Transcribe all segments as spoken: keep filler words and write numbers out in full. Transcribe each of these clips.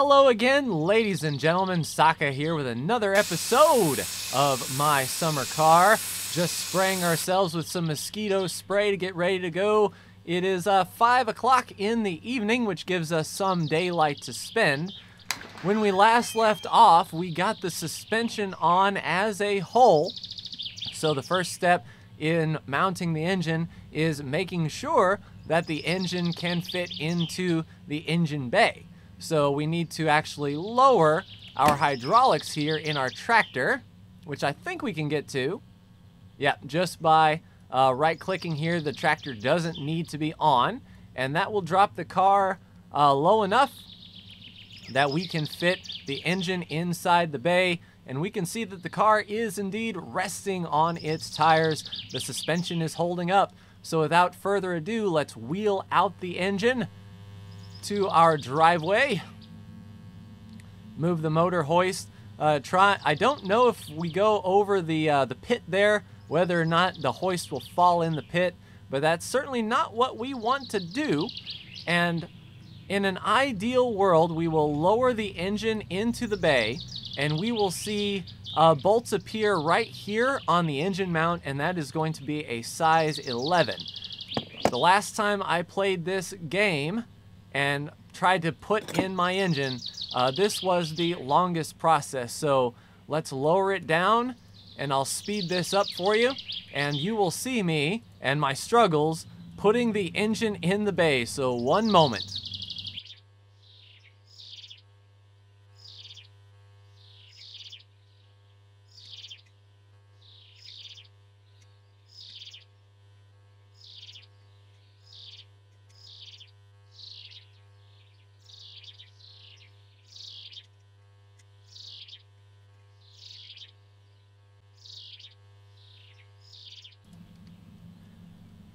Hello again, ladies and gentlemen. Saka here with another episode of My Summer Car. Just spraying ourselves with some mosquito spray to get ready to go. It is uh, five o'clock in the evening, which gives us some daylight to spend. When we last left off, we got the suspension on as a whole. So the first step in mounting the engine is making sure that the engine can fit into the engine bay. So we need to actually lower our hydraulics here in our tractor, which I think we can get to. Yeah, just by uh, right-clicking here, the tractor doesn't need to be on, and that will drop the car uh, low enough that we can fit the engine inside the bay, and we can see that the car is indeed resting on its tires. The suspension is holding up. So without further ado, let's wheel out the engine to our driveway, move the motor hoist. Uh, try. I don't know if we go over the uh, the pit there, whether or not the hoist will fall in the pit, but that's certainly not what we want to do. And in an ideal world, we will lower the engine into the bay, and we will see uh, bolts appear right here on the engine mount, and that is going to be a size eleven. The last time I played this game and tried to put in my engine, uh, this was the longest process. So let's lower it down, and I'll speed this up for you, and you will see me and my struggles putting the engine in the bay. So one moment.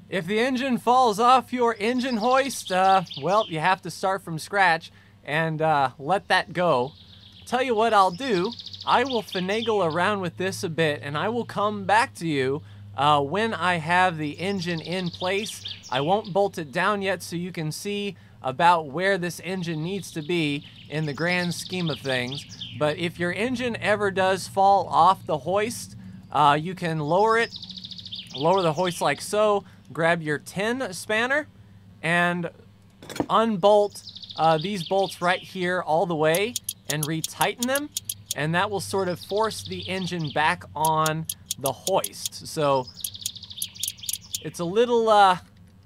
If the engine falls off your engine hoist, uh, well, you have to start from scratch and uh, let that go. Tell you what I'll do, I will finagle around with this a bit, and I will come back to you uh, when I have the engine in place. I won't bolt it down yet, so you can see about where this engine needs to be in the grand scheme of things. But if your engine ever does fall off the hoist, uh, you can lower it, lower the hoist like so. Grab your tin spanner and unbolt uh, these bolts right here all the way and retighten them, and that will sort of force the engine back on the hoist. So it's a little uh,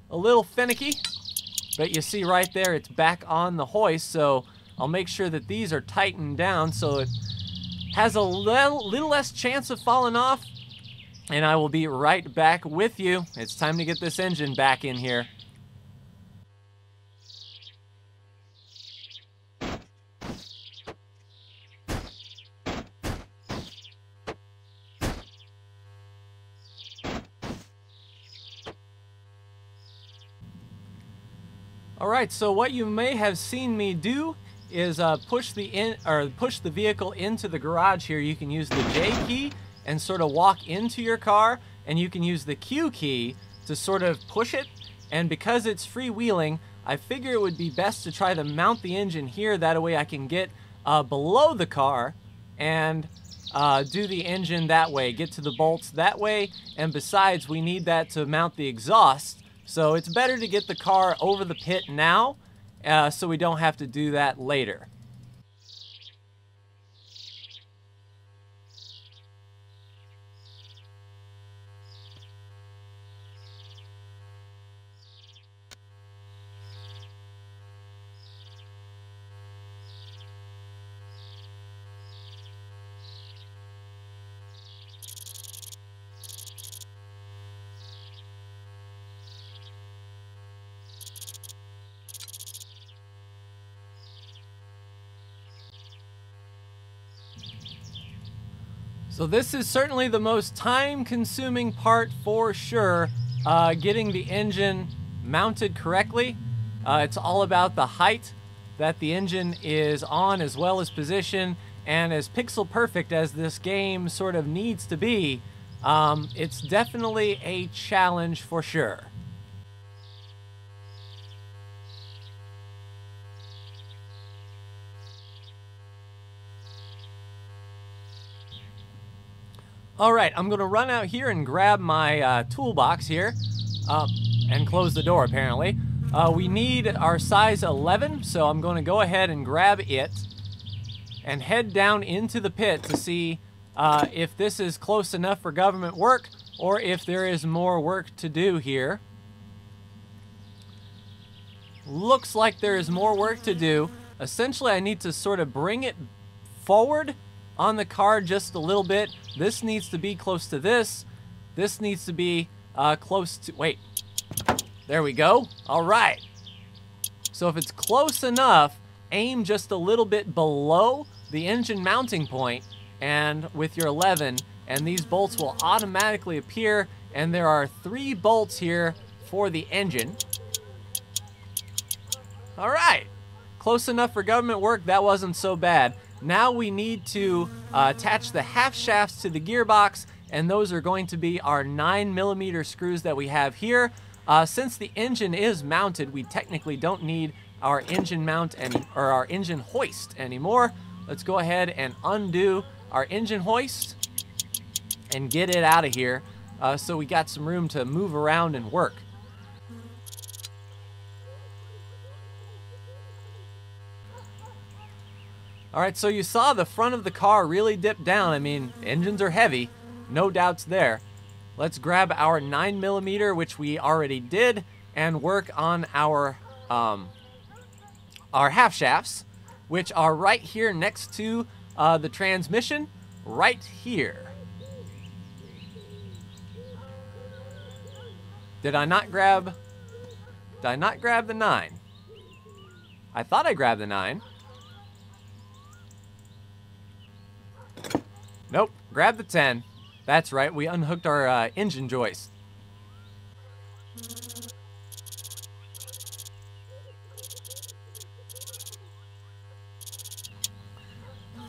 a little finicky, but you see right there it's back on the hoist. So I'll make sure that these are tightened down so it has a little, little less chance of falling off. And I will be right back with you. It's time to get this engine back in here. All right, so what you may have seen me do is uh, push the in or push the vehicle into the garage here. You can use the J key and sort of walk into your car, and you can use the Q key to sort of push it. And because it's freewheeling, I figure it would be best to try to mount the engine here. That way I can get uh, below the car and uh, do the engine that way, get to the bolts that way. And besides, we need that to mount the exhaust. So it's better to get the car over the pit now uh, so we don't have to do that later. So this is certainly the most time-consuming part for sure, uh, getting the engine mounted correctly. Uh, it's all about the height that the engine is on, as well as position, and as pixel perfect as this game sort of needs to be, um, it's definitely a challenge for sure. All right, I'm gonna run out here and grab my uh, toolbox here uh, and close the door apparently. Uh, we need our size eleven, so I'm gonna go ahead and grab it and head down into the pit to see uh, if this is close enough for government work or if there is more work to do here. Looks like there is more work to do. Essentially, I need to sort of bring it forward on the car just a little bit. This needs to be close to this. This needs to be uh, close to, wait, there we go. All right. So if it's close enough, aim just a little bit below the engine mounting point and with your eleven, and these bolts will automatically appear, and there are three bolts here for the engine. All right, close enough for government work. That wasn't so bad. Now we need to uh, attach the half shafts to the gearbox, and those are going to be our nine millimeter screws that we have here. Uh, since the engine is mounted, we technically don't need our engine mount and or our engine hoist anymore. Let's go ahead and undo our engine hoist and get it out of here, uh, so we got some room to move around and work. All right, so you saw the front of the car really dip down. I mean, engines are heavy, no doubts there. Let's grab our nine millimeter, which we already did, and work on our um, our half shafts, which are right here next to uh, the transmission, right here. Did I not grab? Did I not grab the nine? I thought I grabbed the nine. Nope, grab the ten. That's right, we unhooked our uh, engine joist.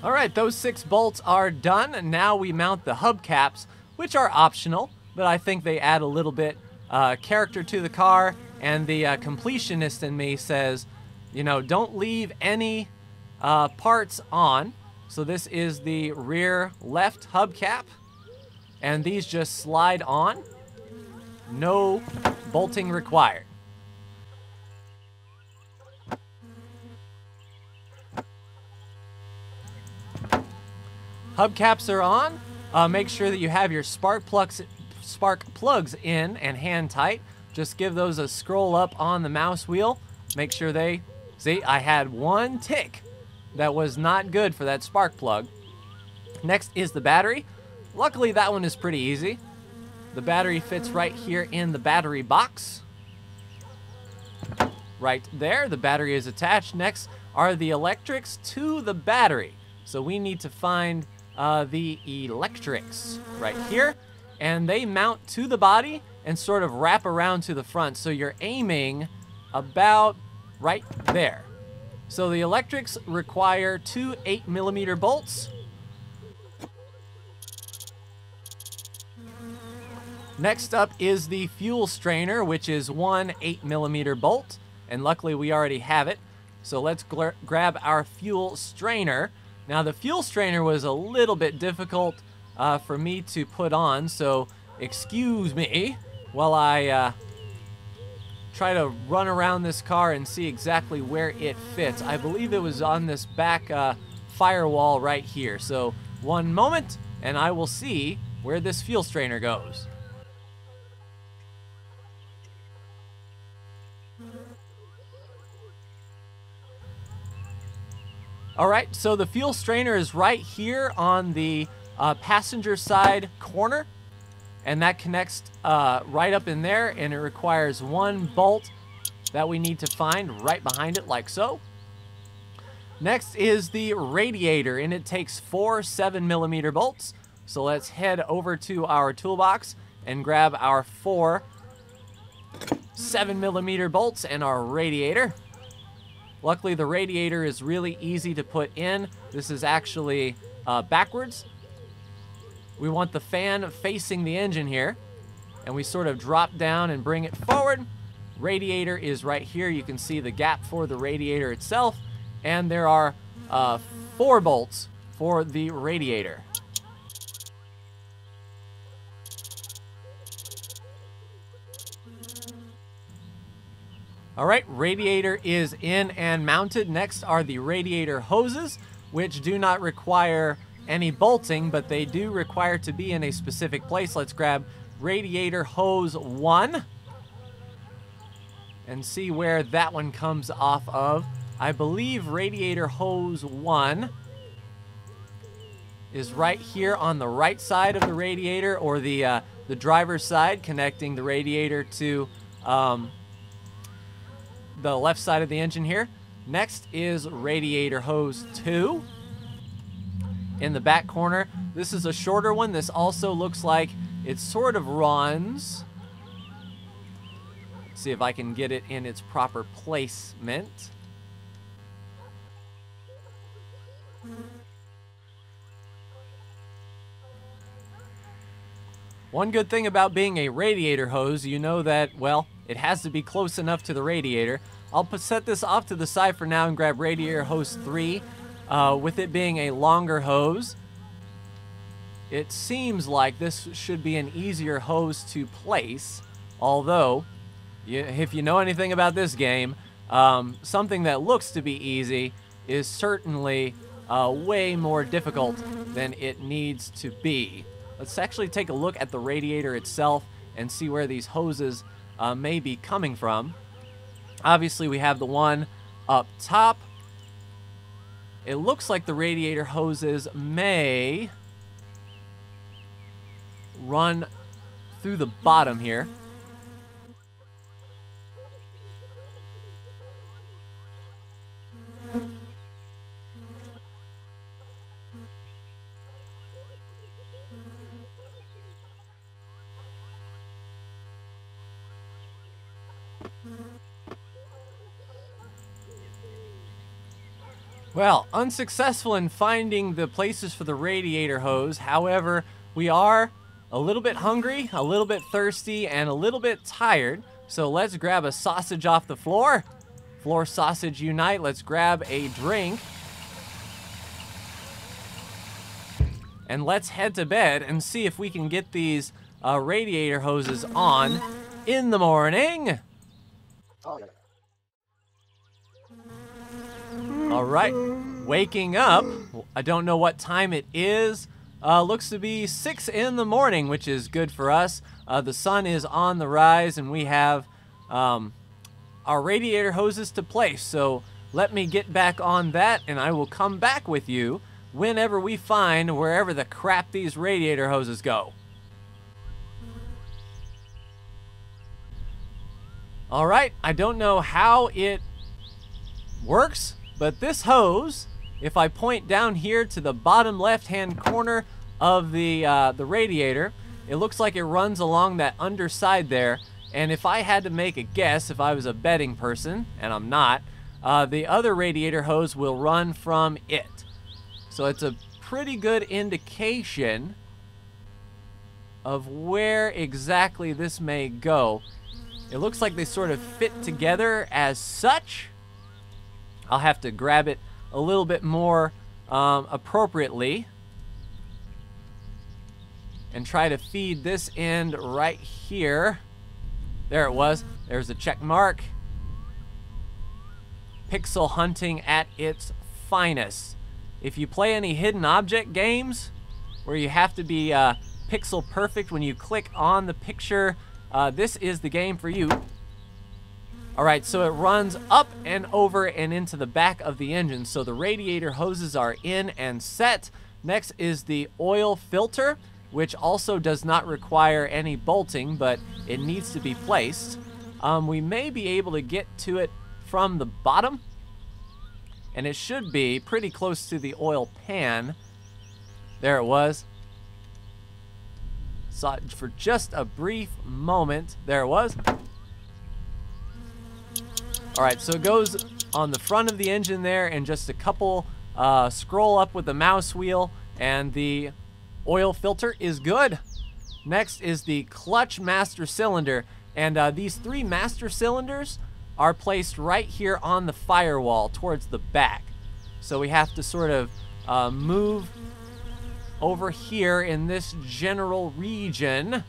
All right, those six bolts are done, and now we mount the hubcaps, which are optional, but I think they add a little bit uh, character to the car, and the uh, completionist in me says, you know, don't leave any uh, parts on. So this is the rear left hubcap, and these just slide on. No bolting required. Hubcaps are on. Uh, make sure that you have your spark plugs, spark plugs in and hand tight. Just give those a scroll up on the mouse wheel. Make sure they, see, I had one tick. That was not good for that spark plug. Next is the battery. Luckily, that one is pretty easy. The battery fits right here in the battery box. Right there, the battery is attached. Next are the electrics to the battery. So we need to find uh, the electrics right here. And they mount to the body and sort of wrap around to the front. So you're aiming about right there. So the electrics require two eight millimeter bolts. Next up is the fuel strainer, which is one eight millimeter bolt. And luckily we already have it. So let's grab our fuel strainer. Now the fuel strainer was a little bit difficult uh, for me to put on. So excuse me while I uh, try to run around this car and see exactly where it fits. I believe it was on this back uh, firewall right here. So one moment and I will see where this fuel strainer goes. All right, so the fuel strainer is right here on the uh, passenger side corner. And that connects uh, right up in there, and it requires one bolt that we need to find right behind it, like so. Next is the radiator, and it takes four seven millimeter bolts. So let's head over to our toolbox and grab our four seven millimeter bolts and our radiator. Luckily, the radiator is really easy to put in. This is actually uh, backwards. We want the fan facing the engine here, and we sort of drop down and bring it forward. Radiator is right here. You can see the gap for the radiator itself, and there are uh, four bolts for the radiator. All right, radiator is in and mounted. Next are the radiator hoses, which do not require any bolting, but they do require to be in a specific place. Let's grab radiator hose one and see where that one comes off of. I believe radiator hose one is right here on the right side of the radiator, or the, uh, the driver's side, connecting the radiator to um, the left side of the engine here. Next is radiator hose two in the back corner. This is a shorter one. This also looks like it sort of runs. Let's see if I can get it in its proper placement. One good thing about being a radiator hose, you know that, well, it has to be close enough to the radiator. I'll set this off to the side for now and grab radiator hose three. Uh, with it being a longer hose, it seems like this should be an easier hose to place. Although, you, if you know anything about this game, um, something that looks to be easy is certainly uh, way more difficult than it needs to be. Let's actually take a look at the radiator itself and see where these hoses uh, may be coming from. Obviously, we have the one up top. It looks like the radiator hoses may run through the bottom here. Well, unsuccessful in finding the places for the radiator hose. However, we are a little bit hungry, a little bit thirsty, and a little bit tired. So let's grab a sausage off the floor. Floor sausage unite. Let's grab a drink. And let's head to bed and see if we can get these uh, radiator hoses on in the morning. Oh, yeah. All right, waking up. I don't know what time it is. Uh, looks to be six in the morning, which is good for us. Uh, the sun is on the rise, and we have um, our radiator hoses to place. So let me get back on that, and I will come back with you whenever we find wherever the crap these radiator hoses go. All right, I don't know how it works, but this hose, if I point down here to the bottom left-hand corner of the, uh, the radiator, it looks like it runs along that underside there. And if I had to make a guess, if I was a betting person, and I'm not, uh, the other radiator hose will run from it. So it's a pretty good indication of where exactly this may go. It looks like they sort of fit together as such. I'll have to grab it a little bit more um, appropriately and try to feed this end right here. There it was. There's a check mark. Pixel hunting at its finest. If you play any hidden object games where you have to be uh, pixel perfect when you click on the picture, uh, this is the game for you. All right, so it runs up and over and into the back of the engine. So the radiator hoses are in and set. Next is the oil filter, which also does not require any bolting, but it needs to be placed. Um, we may be able to get to it from the bottom, and it should be pretty close to the oil pan. There it was. Saw it for just a brief moment. There it was. All right, so it goes on the front of the engine there, and just a couple uh, scroll up with the mouse wheel, and the oil filter is good. Next is the clutch master cylinder, and uh, these three master cylinders are placed right here on the firewall towards the back. So we have to sort of uh, move over here in this general region.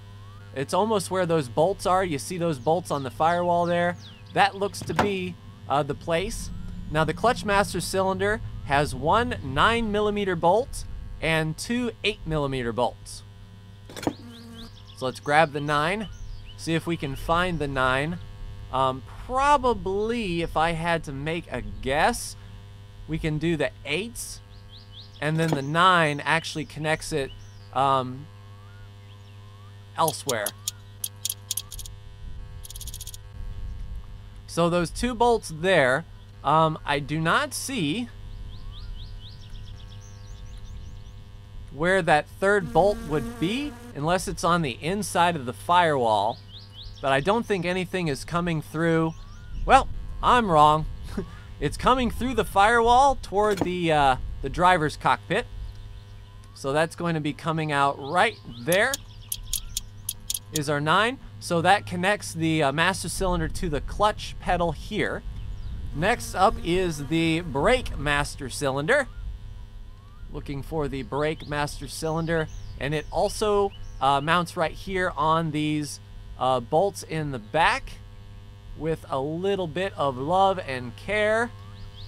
It's almost where those bolts are. You see those bolts on the firewall there? that looks to be uh, the place. Now the Clutchmaster cylinder has one nine millimeter bolt and two eight millimeter bolts. So let's grab the nine, see if we can find the nine. Um, probably, if I had to make a guess, we can do the eights, and then the nine actually connects it um, elsewhere. So those two bolts there, um, I do not see where that third bolt would be, unless it's on the inside of the firewall. But I don't think anything is coming through. Well, I'm wrong. It's coming through the firewall toward the, uh, the driver's cockpit. So that's going to be coming out right there is our nine. So that connects the uh, master cylinder to the clutch pedal here. Next up is the brake master cylinder. Looking for the brake master cylinder, and it also uh, mounts right here on these uh, bolts in the back. With a little bit of love and care,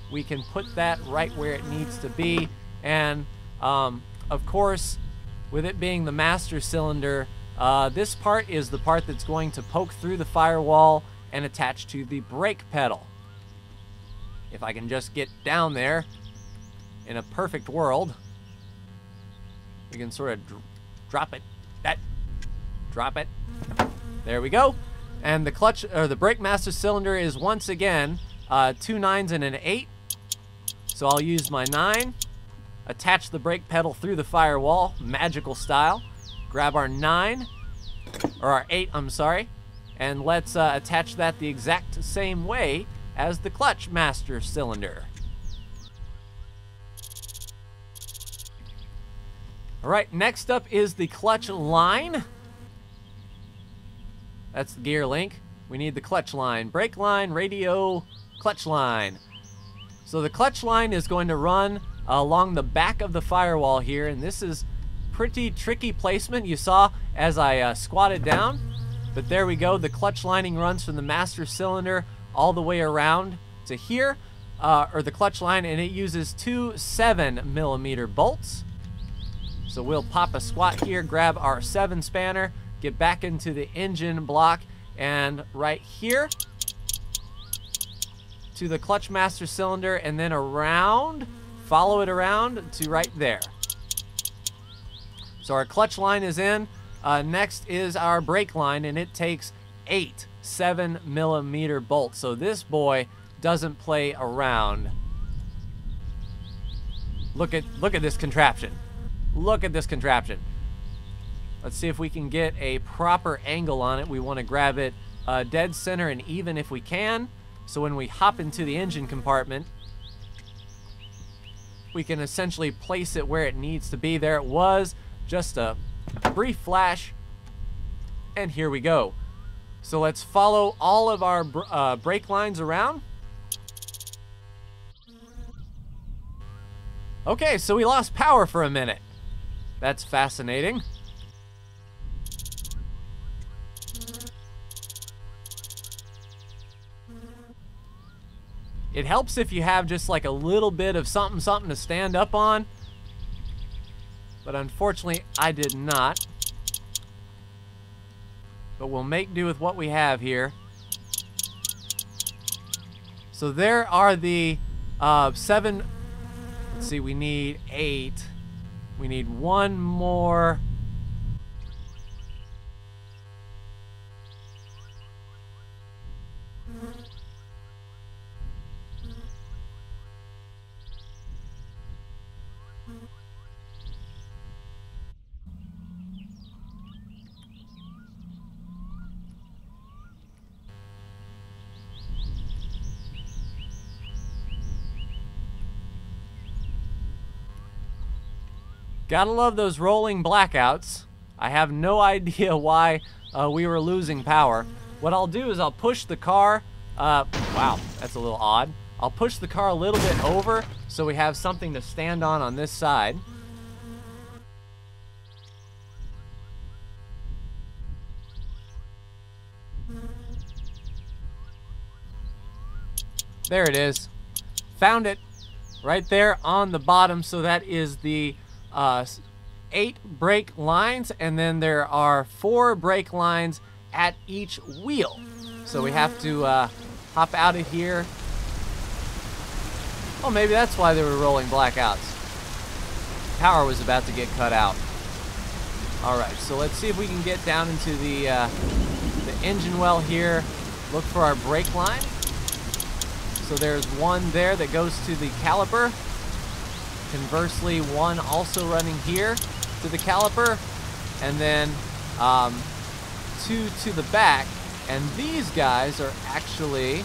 we can put that right where it needs to be. And um, of course, with it being the master cylinder, uh, this part is the part that's going to poke through the firewall and attach to the brake pedal. If I can just get down there. In a perfect world, we can sort of dr drop it, that, drop it. There we go. And the clutch or the brake master cylinder is once again uh, two nines and an eight. So I'll use my nine, attach the brake pedal through the firewall, magical style. Grab our nine, or our eight, I'm sorry, and let's uh, attach that the exact same way as the clutch master cylinder. All right, next up is the clutch line. That's the gear link. We need the clutch line, brake line, radio, clutch line. So the clutch line is going to run uh, along the back of the firewall here, and this is pretty tricky placement. You saw as I uh, squatted down, but there we go. The clutch lining runs from the master cylinder all the way around to here, uh, or the clutch line, and it uses two seven millimeter bolts. So we'll pop a squat here, grab our seven spanner, get back into the engine block, and right here to the clutch master cylinder, and then around, follow it around to right there. So our clutch line is in. Uh, next is our brake line, and it takes eight seven millimeter bolts. So this boy doesn't play around. Look at look at this contraption. Look at this contraption. Let's see if we can get a proper angle on it. We want to grab it uh, dead center and even if we can. So when we hop into the engine compartment, we can essentially place it where it needs to be. There it was, just a brief flash, and here we go. So let's follow all of our br uh, brake lines around. Okay, so we lost power for a minute. That's fascinating. It helps if you have just like a little bit of something, something to stand up on. But unfortunately, I did not. But we'll make do with what we have here. So there are the uh, seven. Let's see, we need eight. We need one more. Gotta love those rolling blackouts. I have no idea why uh, we were losing power. What I'll do is I'll push the car, uh, wow, that's a little odd. I'll push the car a little bit over so we have something to stand on on this side. There it is. Found it right there on the bottom. So that is the uh, eight brake lines, and then there are four brake lines at each wheel. So we have to uh, hop out of here. Oh, maybe that's why they were rolling blackouts. Power was about to get cut out. All right, so let's see if we can get down into the, uh, the engine well here. Look for our brake line. So there's one there that goes to the caliper. Conversely, one also running here to the caliper. And then um, two to the back. And these guys are actually...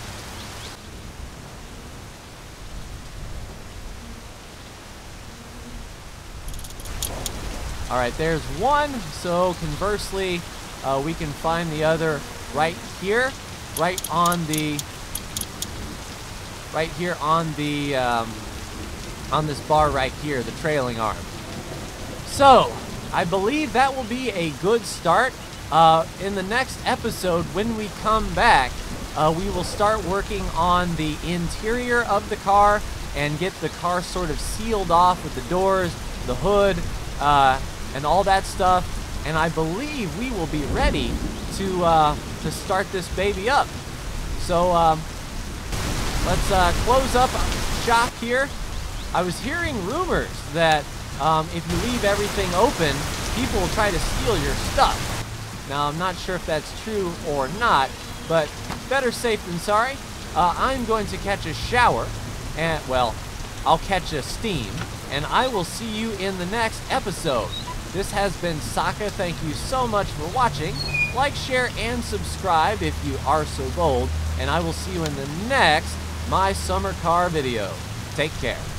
All right, there's one, so conversely, uh, we can find the other right here, right on the, right here on the, um, on this bar right here, the trailing arm. So, I believe that will be a good start. Uh, in the next episode, when we come back, uh, we will start working on the interior of the car and get the car sort of sealed off with the doors, the hood, Uh, and all that stuff, and I believe we will be ready to uh, to start this baby up. So um, let's uh, close up shop here. I was hearing rumors that um, if you leave everything open, people will try to steal your stuff. Now I'm not sure if that's true or not, but better safe than sorry. Uh, I'm going to catch a shower, and well, I'll catch a steam. And I will see you in the next episode. This has been Sokka. Thank you so much for watching. Like, share, and subscribe if you are so bold. And I will see you in the next My Summer Car video. Take care.